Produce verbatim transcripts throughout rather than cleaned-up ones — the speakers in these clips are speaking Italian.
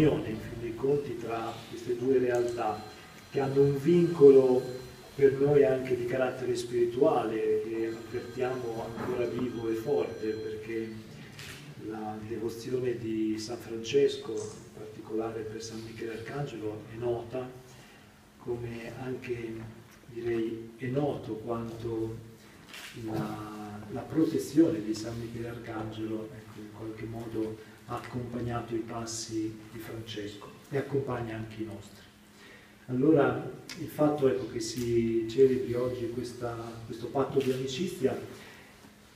unione, in fin dei conti, tra queste due realtà che hanno un vincolo per noi anche di carattere spirituale che avvertiamo ancora vivo e forte, perché la devozione di San Francesco, in particolare per San Michele Arcangelo, è nota, come anche direi è noto quanto la, la protezione di San Michele Arcangelo, ecco, in qualche modo ha accompagnato i passi di Francesco e accompagna anche i nostri. Allora il fatto, ecco, che si celebri oggi questa, questo patto di amicizia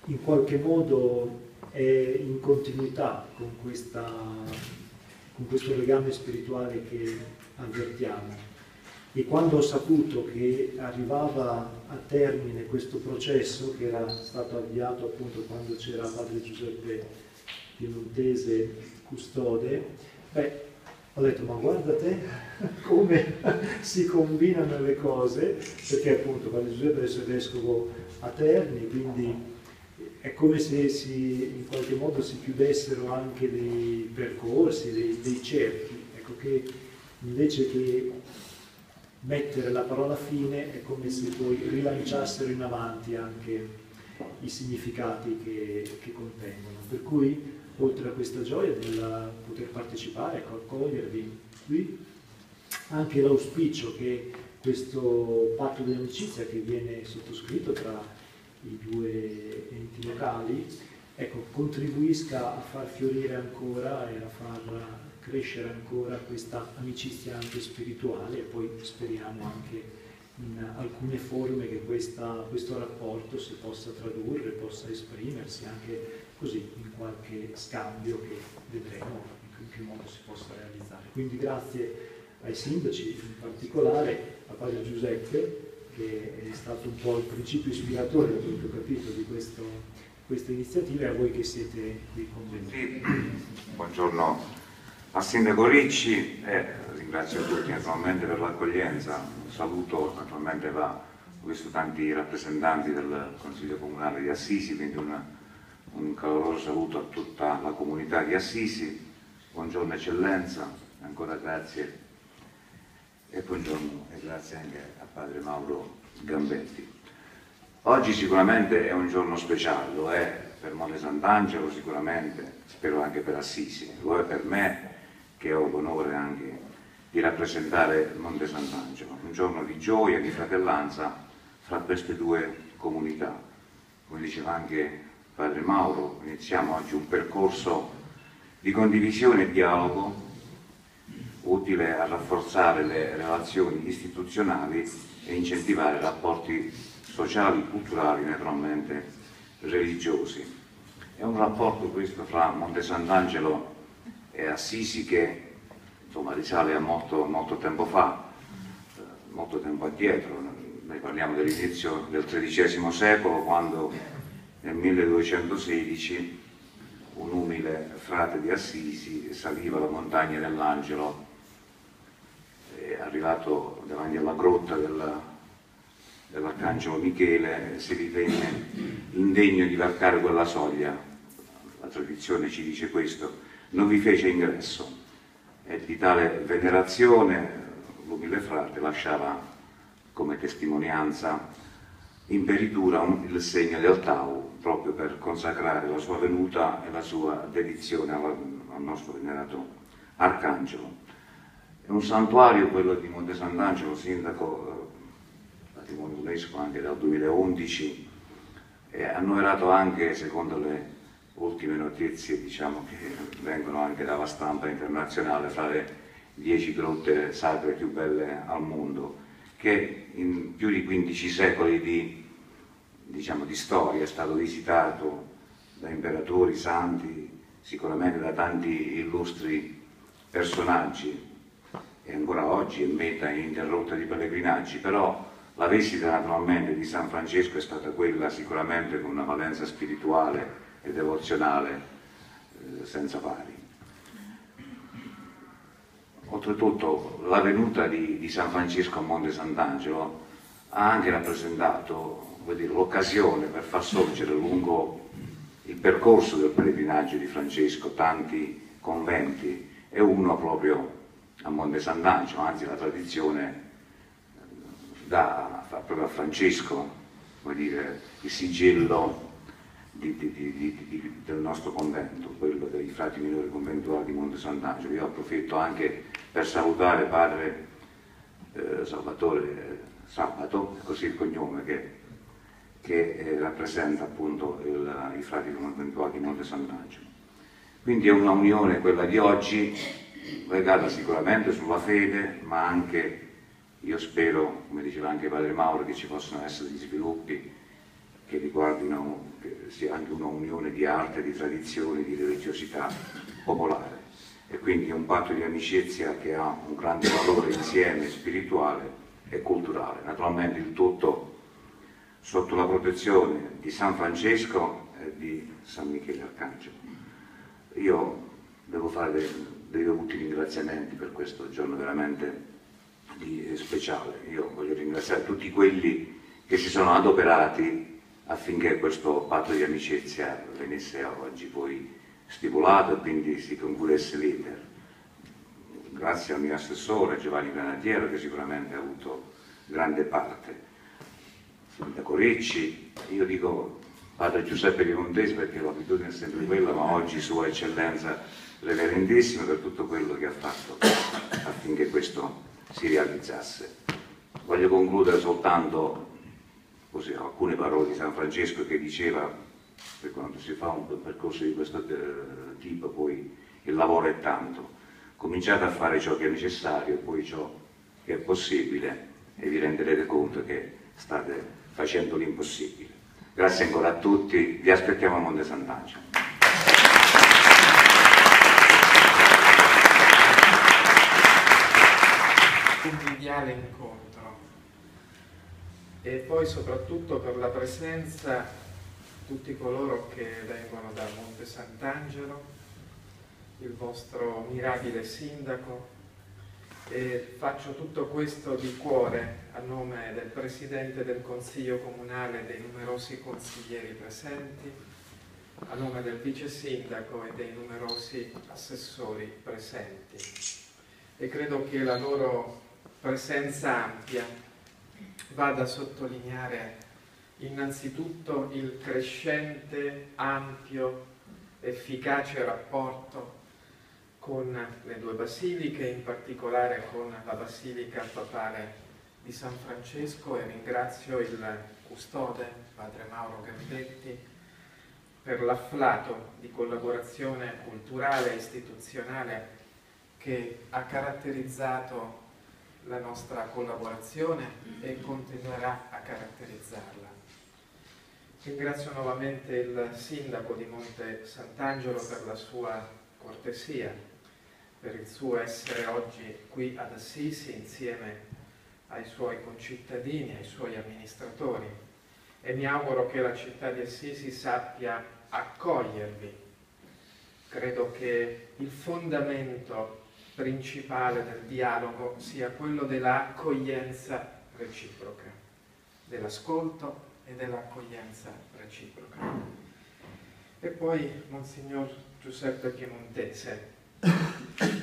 in qualche modo è in continuità con, questa, con questo legame spirituale che avvertiamo. E quando ho saputo che arrivava a termine questo processo, che era stato avviato appunto quando c'era padre Giuseppe Piemontese custode, beh, ho detto, ma guarda te come si combinano le cose, perché appunto padre Giuseppe adesso è vescovo a Terni, quindi è come se si, in qualche modo si chiudessero anche dei percorsi, dei, dei cerchi, ecco, che invece che mettere la parola fine è come se poi rilanciassero in avanti anche i significati che, che contengono. Per cui, oltre a questa gioia del poter partecipare, ecco, accogliervi qui, anche l'auspicio che questo patto di amicizia che viene sottoscritto tra i due enti locali, ecco, contribuisca a far fiorire ancora e a far crescere ancora questa amicizia anche spirituale, e poi speriamo anche in alcune forme che questa, questo rapporto si possa tradurre, possa esprimersi anche così in qualche scambio che vedremo in che modo si possa realizzare. Quindi grazie ai sindaci, in particolare a padre Giuseppe, che è stato un po' il principio ispiratore, da quello che ho capito, di questo, questa iniziativa, e a voi che siete qui con me. Buongiorno al sindaco Ricci, eh, ringrazio tutti naturalmente per l'accoglienza, un saluto naturalmente va, ho visto tanti rappresentanti del Consiglio Comunale di Assisi, quindi una, un caloroso saluto a tutta la comunità di Assisi, buongiorno eccellenza, ancora grazie e buongiorno e grazie anche a padre Mauro Gambetti. Oggi sicuramente è un giorno speciale, lo è per Monte Sant'Angelo sicuramente, spero anche per Assisi, lo è per me, che ho l'onore anche di rappresentare Monte Sant'Angelo, un giorno di gioia e di fratellanza fra queste due comunità. Come diceva anche padre Mauro, iniziamo oggi un percorso di condivisione e dialogo utile a rafforzare le relazioni istituzionali e incentivare rapporti sociali, culturali, naturalmente religiosi. È un rapporto questo fra Monte Sant'Angelo e Assisi che insomma risale a molto, molto tempo fa, eh, molto tempo addietro. Noi parliamo dell'inizio del tredicesimo secolo, quando nel milleduecentosedici un umile frate di Assisi saliva la montagna dell'Angelo, e arrivato davanti alla grotta della dell'Arcangelo Michele si ritenne indegno di varcare quella soglia, la tradizione ci dice questo, non vi fece ingresso, e di tale venerazione l'umile frate lasciava come testimonianza in peritura il segno del Tau, proprio per consacrare la sua venuta e la sua dedizione al nostro venerato Arcangelo. È un santuario quello di Monte Sant'Angelo, sindaco patrimonio UNESCO anche dal duemilaundici, e annoverato anche secondo le ultime notizie, diciamo, che vengono anche dalla stampa internazionale, fra le dieci grotte sacre più belle al mondo, che in più di quindici secoli di, diciamo, di storia è stato visitato da imperatori, santi, sicuramente da tanti illustri personaggi, e ancora oggi è meta ininterrotta di pellegrinaggi. Però la visita naturalmente di San Francesco è stata quella sicuramente con una valenza spirituale e devozionale eh, senza pari. Oltretutto la venuta di, di San Francesco a Monte Sant'Angelo ha anche rappresentato l'occasione per far sorgere lungo il percorso del pellegrinaggio di Francesco tanti conventi e uno proprio a Monte Sant'Angelo, anzi la tradizione dà proprio a Francesco, vuol dire, il sigillo di, di, di, di, di, del nostro convento, quello dei frati minori conventuali di Monte Sant'Angelo. Io approfitto anche per salutare padre eh, Salvatore Sabato, così il cognome, che che eh, rappresenta appunto il, i frati conventuali di Monte Sant'Angelo. Quindi è una unione, quella di oggi, legata sicuramente sulla fede, ma anche, io spero, come diceva anche padre Mauro, che ci possano essere degli sviluppi che riguardino che sia anche una unione di arte, di tradizioni, di religiosità popolare. E quindi è un patto di amicizia che ha un grande valore insieme spirituale e culturale. Naturalmente il tutto sotto la protezione di San Francesco e di San Michele Arcangelo. Io devo fare dei, dei dovuti ringraziamenti per questo giorno veramente di, speciale. Io voglio ringraziare tutti quelli che si sono adoperati affinché questo patto di amicizia venisse oggi poi stipulato e quindi si concludesse l'iter. Grazie al mio assessore Giovanni Granatiero, che sicuramente ha avuto grande parte. Sindaco Ricci, io dico padre Giuseppe Piemontese perché l'abitudine è sempre quella, ma oggi sua eccellenza reverendissima per tutto quello che ha fatto affinché questo si realizzasse. Voglio concludere soltanto così, alcune parole di San Francesco, che diceva, per quando si fa un percorso di questo tipo, poi il lavoro è tanto, cominciate a fare ciò che è necessario, poi ciò che è possibile e vi renderete conto che state facendo l'impossibile. Grazie ancora a tutti, vi aspettiamo a Monte Sant'Angelo. Un ideale incontro, e poi soprattutto per la presenza tutti coloro che vengono da Monte Sant'Angelo, il vostro mirabile sindaco. E faccio tutto questo di cuore a nome del Presidente del Consiglio Comunale e dei numerosi consiglieri presenti, a nome del Vice Sindaco e dei numerosi assessori presenti. E credo che la loro presenza ampia vada a sottolineare innanzitutto il crescente, ampio, efficace rapporto con le due basiliche, in particolare con la Basilica Papale di San Francesco, e ringrazio il custode, padre Mauro Gambetti, per l'afflato di collaborazione culturale e istituzionale che ha caratterizzato la nostra collaborazione e continuerà a caratterizzarla. Ringrazio nuovamente il sindaco di Monte Sant'Angelo per la sua cortesia, per il suo essere oggi qui ad Assisi insieme ai suoi concittadini, ai suoi amministratori, e mi auguro che la città di Assisi sappia accogliervi. Credo che il fondamento principale del dialogo sia quello dell'accoglienza reciproca, dell'ascolto e dell'accoglienza reciproca. E poi, Monsignor Giuseppe Piemontese,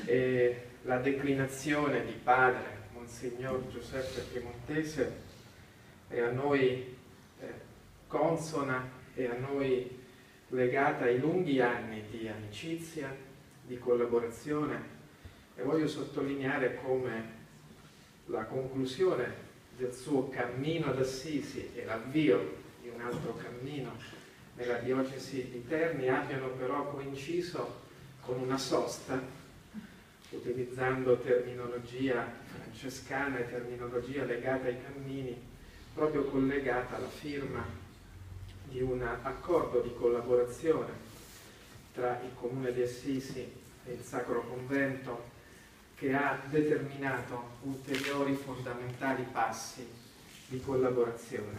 e la declinazione di padre Monsignor Giuseppe Piemontese è a noi eh, consona e a noi legata ai lunghi anni di amicizia, di collaborazione, e voglio sottolineare come la conclusione del suo cammino ad Assisi e l'avvio di un altro cammino nella diocesi di Terni abbiano però coinciso con una sosta, utilizzando terminologia francescana e terminologia legata ai cammini, proprio collegata alla firma di un accordo di collaborazione tra il Comune di Assisi e il Sacro Convento, che ha determinato ulteriori fondamentali passi di collaborazione.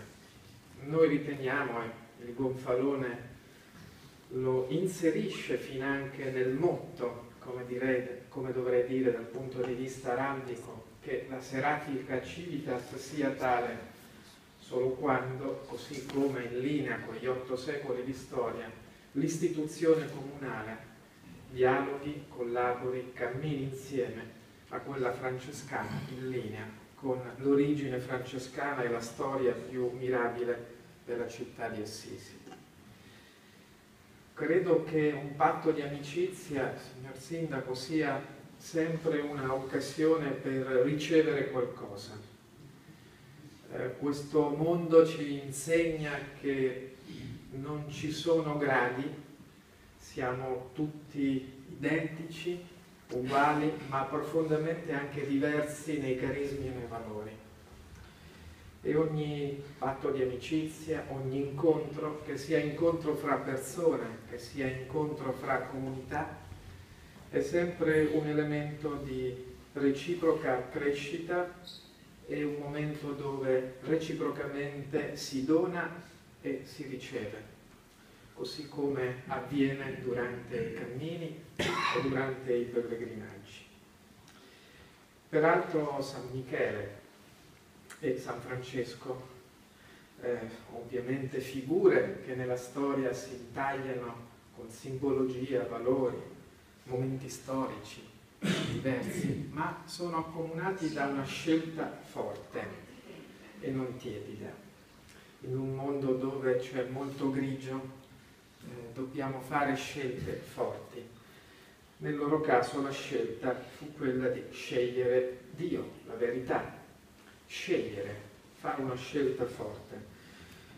Noi riteniamo, e il gonfalone lo inserisce fin anche nel motto, come, direi, come dovrei dire dal punto di vista arambico, che la seratica civitas sia tale solo quando, così come in linea con gli otto secoli di storia, l'istituzione comunale dialoghi, collabori, cammini insieme a quella francescana in linea con l'origine francescana e la storia più mirabile della città di Assisi. Credo che un patto di amicizia, signor Sindaco, sia sempre un'occasione per ricevere qualcosa. Eh, questo mondo ci insegna che non ci sono gradi, siamo tutti identici, uguali, ma profondamente anche diversi nei carismi e nei valori. E ogni patto di amicizia, ogni incontro, che sia incontro fra persone, che sia incontro fra comunità, è sempre un elemento di reciproca crescita e un momento dove reciprocamente si dona e si riceve, così come avviene durante i cammini e durante i pellegrinaggi. Peraltro San Michele e San Francesco, eh, ovviamente figure che nella storia si intagliano con simbologia, valori, momenti storici diversi, ma sono accomunati da una scelta forte e non tiepida. In un mondo dove c'è molto grigio, eh, dobbiamo fare scelte forti. Nel loro caso la scelta fu quella di scegliere Dio, la verità. Scegliere, fare una scelta forte.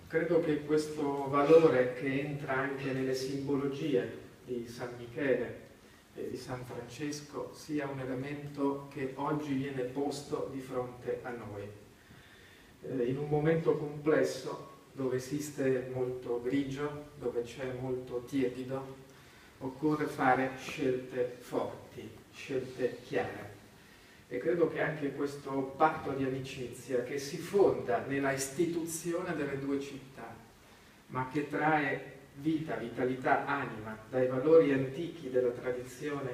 Credo che questo valore che entra anche nelle simbologie di San Michele e di San Francesco sia un elemento che oggi viene posto di fronte a noi. Eh, in un momento complesso dove esiste molto grigio, dove c'è molto tiepido, occorre fare scelte forti, scelte chiare. E credo che anche questo patto di amicizia che si fonda nella istituzione delle due città, ma che trae vita, vitalità, anima dai valori antichi della tradizione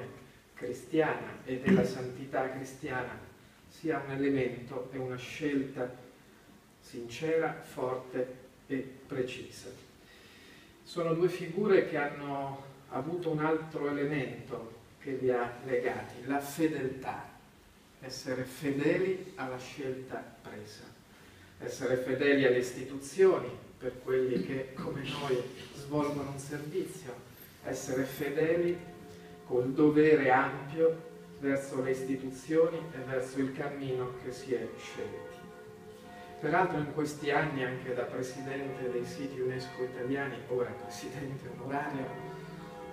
cristiana e della santità cristiana, sia un elemento e una scelta sincera, forte e precisa. Sono due figure che hanno avuto un altro elemento che li ha legati, la fedeltà. Essere fedeli alla scelta presa, essere fedeli alle istituzioni per quelli che, come noi, svolgono un servizio, essere fedeli col dovere ampio verso le istituzioni e verso il cammino che si è scelti. Peraltro in questi anni, anche da presidente dei siti UNESCO italiani, ora presidente onorario,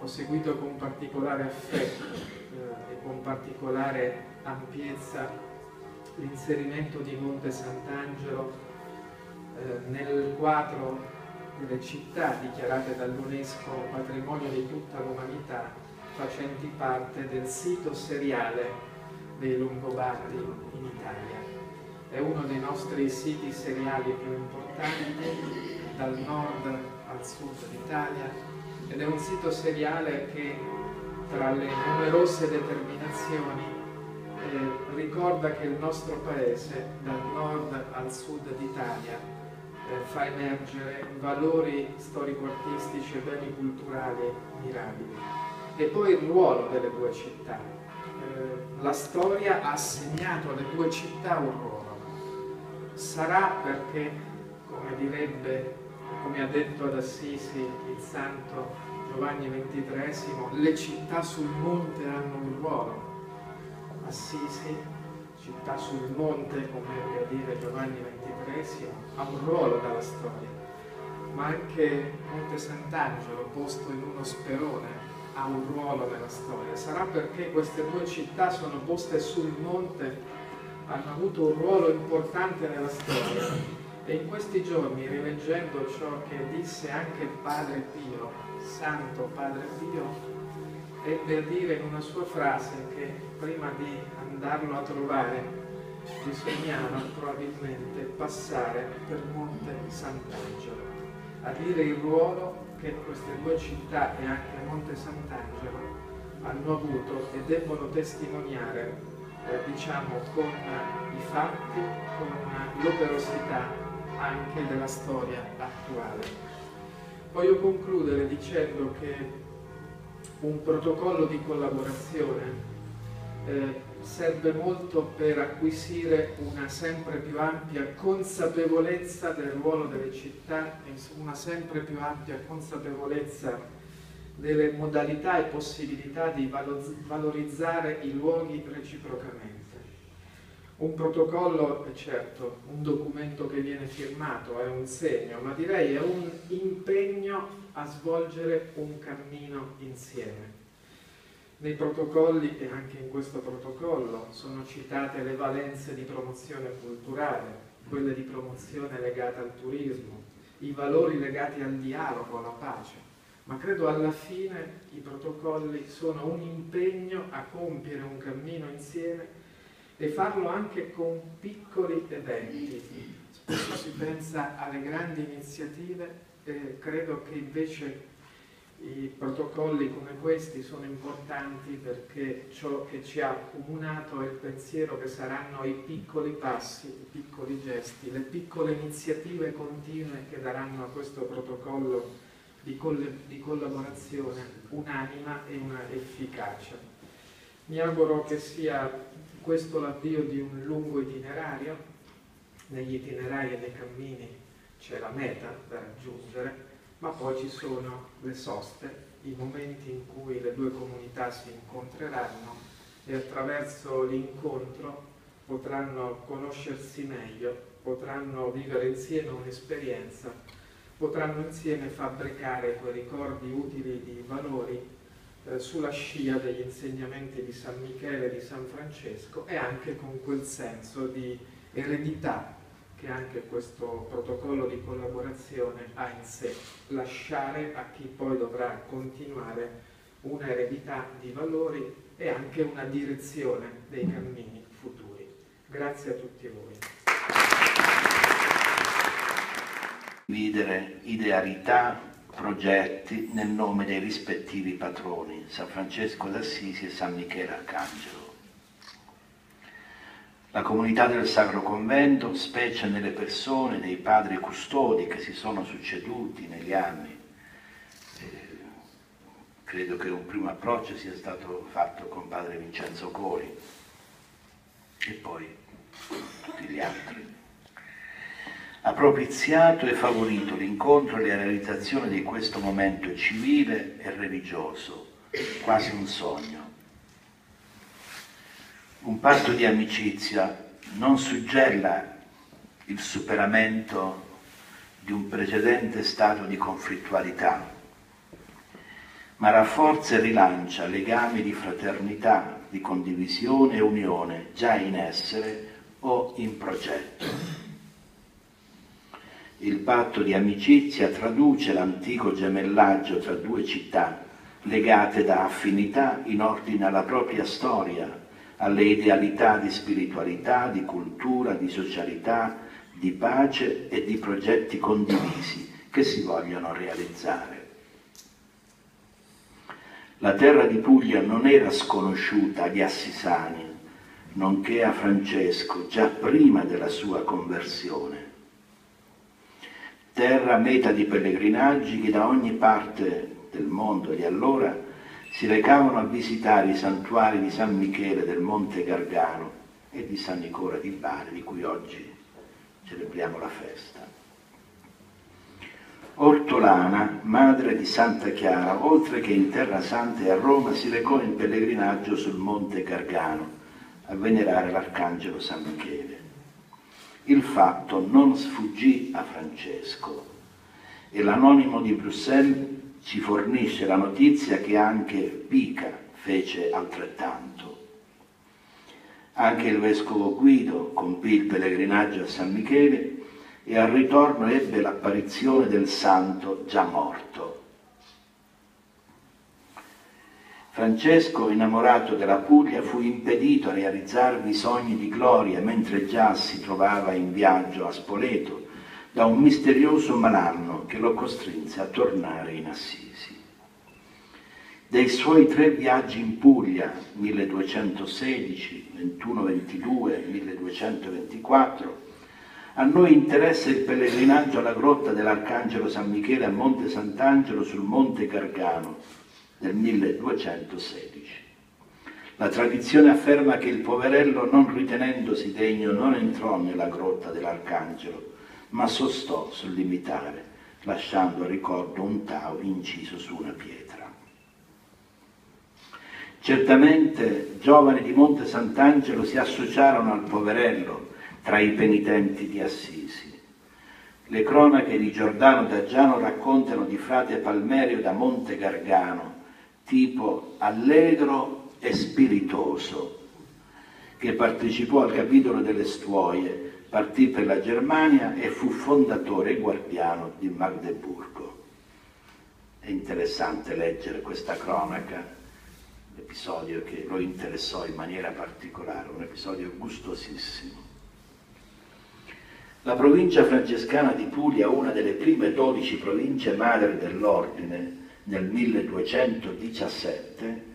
ho seguito con particolare affetto eh, e con particolare ampiezza l'inserimento di Monte Sant'Angelo eh, nel quadro delle città dichiarate dall'UNESCO patrimonio di tutta l'umanità, facenti parte del sito seriale dei Longobardi in Italia. È uno dei nostri siti seriali più importanti, dal nord al sud d'Italia, ed è un sito seriale che, tra le numerose determinazioni, eh, ricorda che il nostro paese, dal nord al sud d'Italia, eh, fa emergere valori storico-artistici e beni culturali mirabili. E poi il ruolo delle due città. Eh, la storia ha assegnato alle due città un ruolo. Sarà perché, come direbbe, come ha detto ad Assisi il santo Giovanni ventitreesimo, le città sul monte hanno un ruolo. Assisi, città sul monte, come a dire Giovanni ventitreesimo, ha un ruolo dalla storia, ma anche Monte Sant'Angelo, posto in uno sperone, ha un ruolo nella storia. Sarà perché queste due città sono poste sul monte, hanno avuto un ruolo importante nella storia. E in questi giorni, rileggendo ciò che disse anche Padre Pio, Santo Padre Pio, ebbe a dire in una sua frase che prima di andarlo a trovare bisognava probabilmente passare per Monte Sant'Angelo, a dire il ruolo che queste due città e anche Monte Sant'Angelo hanno avuto e debbono testimoniare, eh, diciamo, con i fatti, con l'operosità anche della storia attuale. Voglio concludere dicendo che un protocollo di collaborazione. Eh, serve molto per acquisire una sempre più ampia consapevolezza del ruolo delle città e una sempre più ampia consapevolezza delle modalità e possibilità di valorizzare i luoghi reciprocamente. Un protocollo è certo un documento che viene firmato, è un segno, ma direi è un impegno a svolgere un cammino insieme. Nei protocolli e anche in questo protocollo sono citate le valenze di promozione culturale, quelle di promozione legata al turismo, i valori legati al dialogo, alla pace, ma credo alla fine i protocolli sono un impegno a compiere un cammino insieme e farlo anche con piccoli eventi. Spesso si pensa alle grandi iniziative e credo che invece i protocolli come questi sono importanti perché ciò che ci ha accomunato è il pensiero che saranno i piccoli passi, i piccoli gesti, le piccole iniziative continue che daranno a questo protocollo di, coll- di collaborazione un'anima e una efficacia. Mi auguro che sia questo l'avvio di un lungo itinerario. Negli itinerari e nei cammini c'è la meta da raggiungere, ma poi ci sono le soste, i momenti in cui le due comunità si incontreranno e attraverso l'incontro potranno conoscersi meglio, potranno vivere insieme un'esperienza, potranno insieme fabbricare quei ricordi utili di valori eh, sulla scia degli insegnamenti di San Michele e di San Francesco e anche con quel senso di eredità che anche questo protocollo di collaborazione ha in sé, lasciare a chi poi dovrà continuare un'eredità di valori e anche una direzione dei cammini futuri. Grazie a tutti voi. Condividere idealità, progetti nel nome dei rispettivi patroni, San Francesco d'Assisi e San Michele Arcangelo. La comunità del Sacro Convento, specie nelle persone dei padri custodi che si sono succeduti negli anni, eh, credo che un primo approccio sia stato fatto con padre Vincenzo Cori e poi tutti gli altri, ha propiziato e favorito l'incontro e la realizzazione di questo momento civile e religioso, quasi un sogno. Un patto di amicizia non suggella il superamento di un precedente stato di conflittualità, ma rafforza e rilancia legami di fraternità, di condivisione e unione già in essere o in progetto. Il patto di amicizia traduce l'antico gemellaggio tra due città legate da affinità in ordine alla propria storia, alle idealità di spiritualità, di cultura, di socialità, di pace e di progetti condivisi che si vogliono realizzare. La terra di Puglia non era sconosciuta agli assisani, nonché a Francesco, già prima della sua conversione. Terra meta di pellegrinaggi che da ogni parte del mondo di allora si recavano a visitare i santuari di San Michele del Monte Gargano e di San Nicola di Bari, di cui oggi celebriamo la festa. Ortolana, madre di Santa Chiara, oltre che in Terra Santa e a Roma, si recò in pellegrinaggio sul Monte Gargano a venerare l'Arcangelo San Michele. Il fatto non sfuggì a Francesco e l'anonimo di Bruxelles ci fornisce la notizia che anche Pica fece altrettanto. Anche il vescovo Guido compì il pellegrinaggio a San Michele e al ritorno ebbe l'apparizione del santo già morto. Francesco, innamorato della Puglia, fu impedito a realizzarvi sogni di gloria mentre già si trovava in viaggio a Spoleto, da un misterioso malanno che lo costrinse a tornare in Assisi. Dei suoi tre viaggi in Puglia, milleduecentosedici, ventuno ventidue, milleduecentoventiquattro, a noi interessa il pellegrinaggio alla grotta dell'Arcangelo San Michele a Monte Sant'Angelo sul Monte Gargano, nel milleduecentosedici. La tradizione afferma che il poverello, non ritenendosi degno, non entrò nella grotta dell'Arcangelo, ma sostò sul limitare, lasciando a ricordo un tau inciso su una pietra. Certamente giovani di Monte Sant'Angelo si associarono al poverello tra i penitenti di Assisi. Le cronache di Giordano da Giano raccontano di frate Palmerio da Monte Gargano, tipo allegro e spiritoso, che partecipò al capitolo delle stuoie, partì per la Germania e fu fondatore e guardiano di Magdeburgo. È interessante leggere questa cronaca, episodio che lo interessò in maniera particolare, un episodio gustosissimo. La provincia francescana di Puglia, una delle prime dodici province madre dell'ordine, nel milleduecentodiciassette,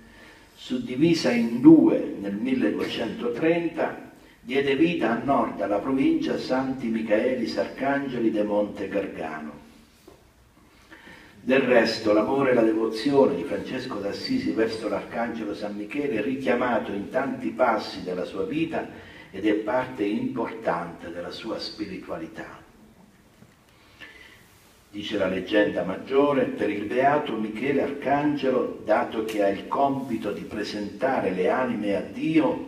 suddivisa in due nel milleduecentotrenta, diede vita a nord alla provincia Santi Michaelis Arcangeli de Monte Gargano. Del resto, l'amore e la devozione di Francesco d'Assisi verso l'Arcangelo San Michele è richiamato in tanti passi della sua vita ed è parte importante della sua spiritualità. Dice la leggenda maggiore: per il beato Michele Arcangelo, dato che ha il compito di presentare le anime a Dio,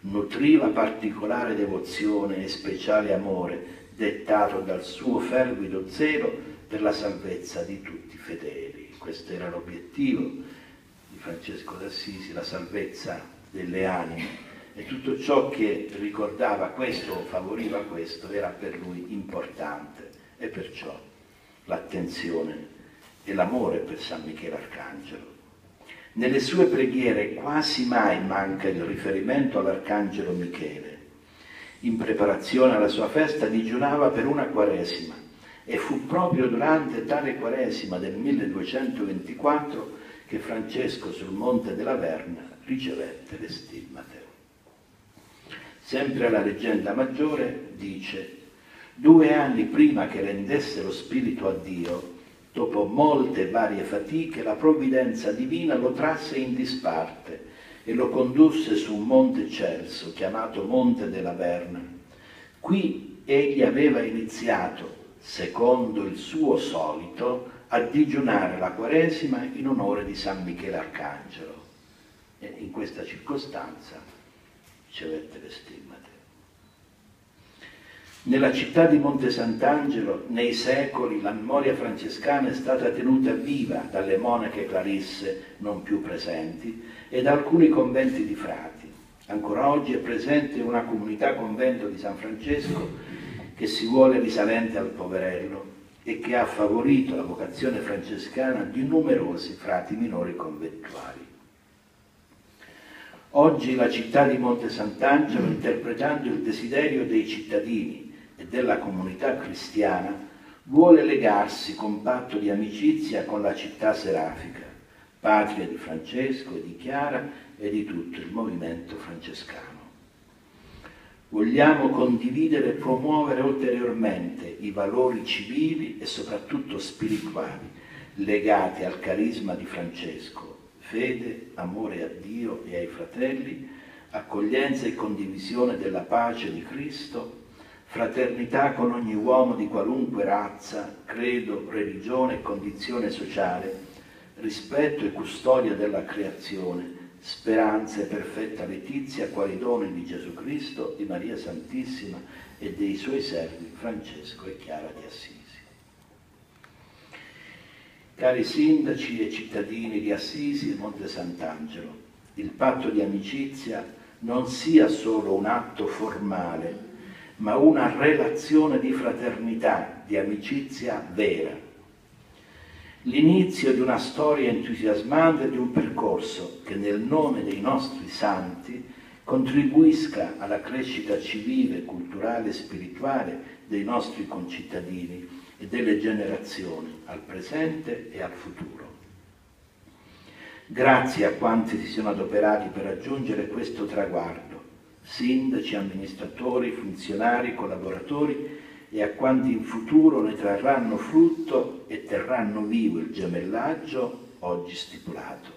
nutriva particolare devozione e speciale amore, dettato dal suo fervido zelo per la salvezza di tutti i fedeli. Questo era l'obiettivo di Francesco d'Assisi, la salvezza delle anime, e tutto ciò che ricordava questo o favoriva questo era per lui importante, e perciò l'attenzione e l'amore per San Michele Arcangelo. Nelle sue preghiere quasi mai manca il riferimento all'Arcangelo Michele. In preparazione alla sua festa digiunava per una quaresima, e fu proprio durante tale quaresima del milleduecentoventiquattro che Francesco sul Monte della Verna ricevette le stimmate. Sempre la leggenda maggiore dice: due anni prima che rendesse lo spirito a Dio, dopo molte e varie fatiche, la provvidenza divina lo trasse in disparte e lo condusse su un monte celso chiamato Monte della Verna. Qui egli aveva iniziato, secondo il suo solito, a digiunare la quaresima in onore di San Michele Arcangelo, e in questa circostanza ricevette le stimmate. Nella città di Monte Sant'Angelo, nei secoli, la memoria francescana è stata tenuta viva dalle monache clarisse non più presenti e da alcuni conventi di frati. Ancora oggi è presente una comunità convento di San Francesco che si vuole risalente al poverello e che ha favorito la vocazione francescana di numerosi frati minori conventuali. Oggi la città di Monte Sant'Angelo, interpretando il desiderio dei cittadini e della comunità cristiana, vuole legarsi con patto di amicizia con la città serafica, patria di Francesco e di Chiara e di tutto il movimento francescano. Vogliamo condividere e promuovere ulteriormente i valori civili e soprattutto spirituali legati al carisma di Francesco: fede, amore a Dio e ai fratelli, accoglienza e condivisione della pace di Cristo, fraternità con ogni uomo di qualunque razza, credo, religione e condizione sociale, rispetto e custodia della creazione, speranza e perfetta letizia quali dono di Gesù Cristo, di Maria Santissima e dei suoi servi Francesco e Chiara di Assisi. Cari sindaci e cittadini di Assisi e Monte Sant'Angelo, il patto di amicizia non sia solo un atto formale, ma una relazione di fraternità, di amicizia vera. L'inizio di una storia entusiasmante, di un percorso che nel nome dei nostri santi contribuisca alla crescita civile, culturale e spirituale dei nostri concittadini e delle generazioni, al presente e al futuro. Grazie a quanti si sono adoperati per raggiungere questo traguardo, sindaci, amministratori, funzionari, collaboratori, e a quanti in futuro ne trarranno frutto e terranno vivo il gemellaggio oggi stipulato.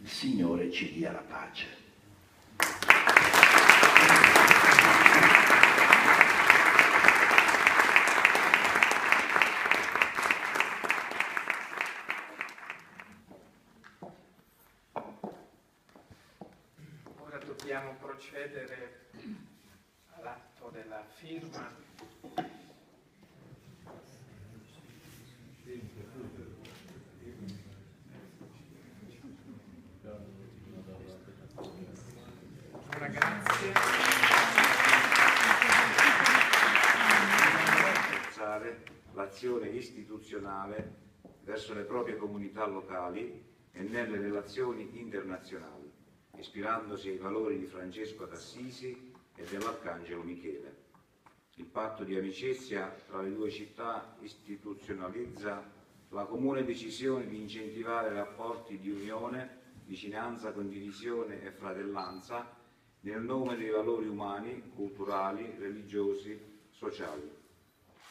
Il Signore ci dia la pace. Ora dobbiamo procedere all'atto della firma. L'azione istituzionale verso le proprie comunità locali e nelle relazioni internazionali, ispirandosi ai valori di Francesco d'Assisi e dell'Arcangelo Michele. Il patto di amicizia tra le due città istituzionalizza la comune decisione di incentivare rapporti di unione, vicinanza, condivisione e fratellanza nel nome dei valori umani, culturali, religiosi, sociali.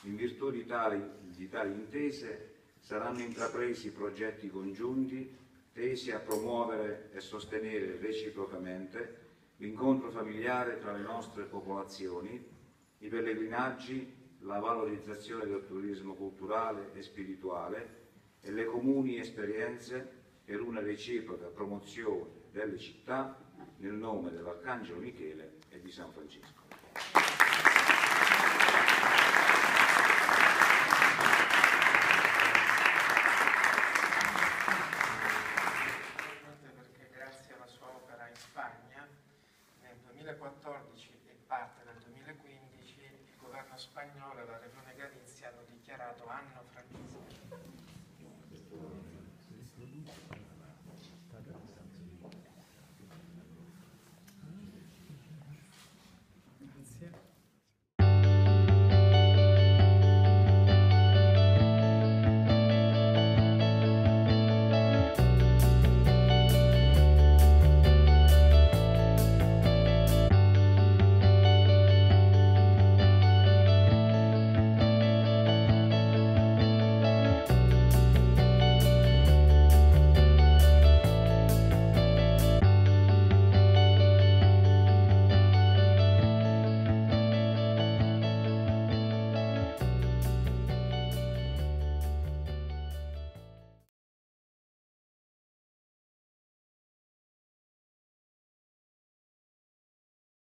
In virtù di tali, di tali intese saranno intrapresi progetti congiunti tesi a promuovere e sostenere reciprocamente l'incontro familiare tra le nostre popolazioni, i pellegrinaggi, la valorizzazione del turismo culturale e spirituale e le comuni esperienze per una reciproca promozione delle città nel nome dell'Arcangelo Michele e di San Francesco. Spagnolo e la Regione Galizia hanno dichiarato anno francese.